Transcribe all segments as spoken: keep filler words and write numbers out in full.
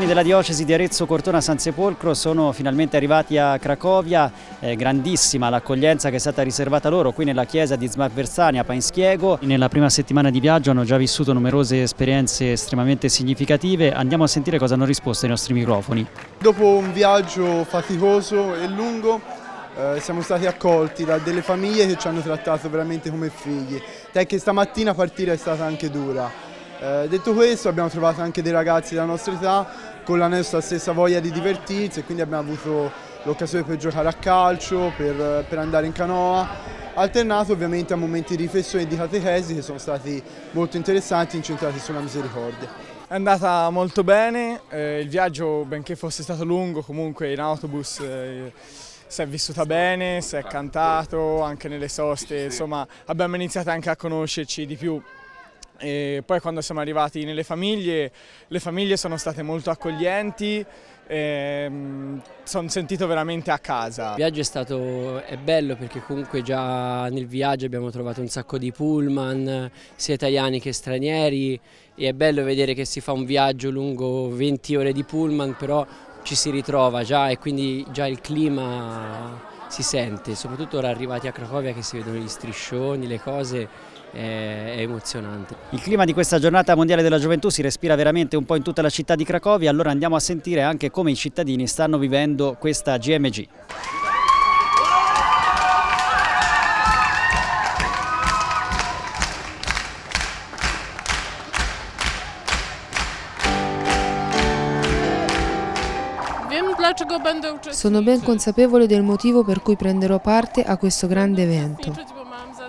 giovani della diocesi di Arezzo-Cortona-Sansepolcro sono finalmente arrivati a Cracovia, eh, grandissima l'accoglienza che è stata riservata loro qui nella chiesa di Zmartwychwstania Pańskiego. Nella prima settimana di viaggio hanno già vissuto numerose esperienze estremamente significative, andiamo a sentire cosa hanno risposto ai nostri microfoni. Dopo un viaggio faticoso e lungo eh, siamo stati accolti da delle famiglie che ci hanno trattato veramente come figli, tant'è che stamattina partire è stata anche dura. Eh, detto questo, abbiamo trovato anche dei ragazzi della nostra età con la nostra stessa voglia di divertirsi e quindi abbiamo avuto l'occasione per giocare a calcio, per, per andare in canoa, alternato ovviamente a momenti di riflessione e di catechesi che sono stati molto interessanti, incentrati sulla misericordia. È andata molto bene, eh, il viaggio, benché fosse stato lungo, comunque in autobus eh, si è vissuta bene, si è cantato, anche nelle soste, insomma abbiamo iniziato anche a conoscerci di più. E poi quando siamo arrivati nelle famiglie, le famiglie sono state molto accoglienti, sono sentito veramente a casa. Il viaggio è stato è bello perché comunque già nel viaggio abbiamo trovato un sacco di pullman, sia italiani che stranieri, e è bello vedere che si fa un viaggio lungo venti ore di pullman, però ci si ritrova già e quindi già il clima si sente, soprattutto ora arrivati a Cracovia che si vedono gli striscioni, le cose, è, è emozionante. Il clima di questa giornata mondiale della gioventù si respira veramente un po' in tutta la città di Cracovia, allora andiamo a sentire anche come i cittadini stanno vivendo questa G M G. Sono ben consapevole del motivo per cui prenderò parte a questo grande evento,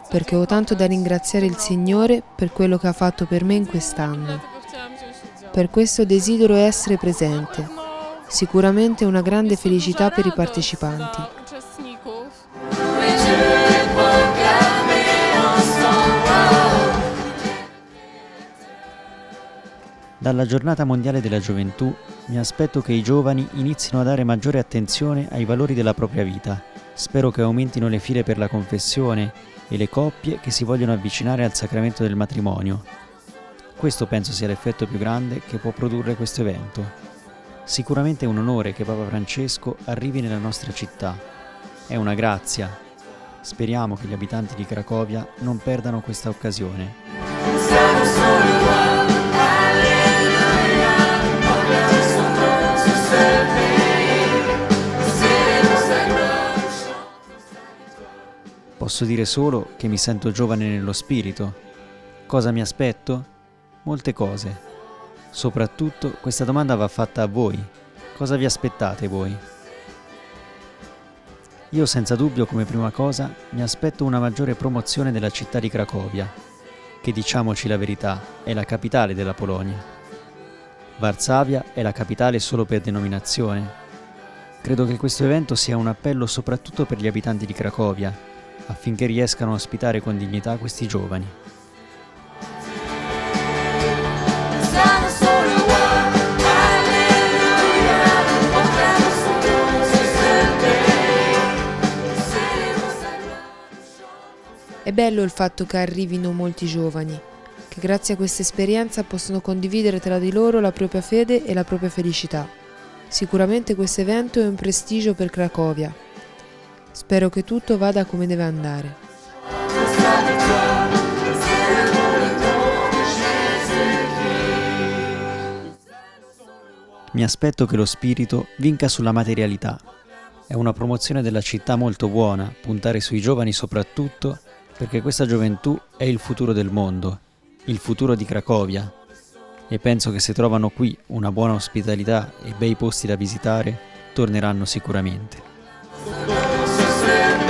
perché ho tanto da ringraziare il Signore per quello che ha fatto per me in quest'anno. Per questo desidero essere presente, sicuramente una grande felicità per i partecipanti. Dalla giornata mondiale della gioventù mi aspetto che i giovani inizino a dare maggiore attenzione ai valori della propria vita. Spero che aumentino le file per la confessione e le coppie che si vogliono avvicinare al sacramento del matrimonio. Questo penso sia l'effetto più grande che può produrre questo evento. Sicuramente è un onore che Papa Francesco arrivi nella nostra città. È una grazia. Speriamo che gli abitanti di Cracovia non perdano questa occasione. Posso dire solo che mi sento giovane nello spirito. Cosa mi aspetto? Molte cose. Soprattutto questa domanda va fatta a voi. Cosa vi aspettate voi? Io senza dubbio come prima cosa mi aspetto una maggiore promozione della città di Cracovia, che diciamoci la verità è la capitale della Polonia. Varsavia è la capitale solo per denominazione. Credo che questo evento sia un appello soprattutto per gli abitanti di Cracovia, affinché riescano a ospitare con dignità questi giovani. È bello il fatto che arrivino molti giovani, che grazie a questa esperienza possono condividere tra di loro la propria fede e la propria felicità. Sicuramente questo evento è un prestigio per Cracovia. Spero che tutto vada come deve andare. Mi aspetto che lo spirito vinca sulla materialità. È una promozione della città molto buona, puntare sui giovani soprattutto, perché questa gioventù è il futuro del mondo, il futuro di Cracovia. E penso che se trovano qui una buona ospitalità e bei posti da visitare, torneranno sicuramente. We'll be right back.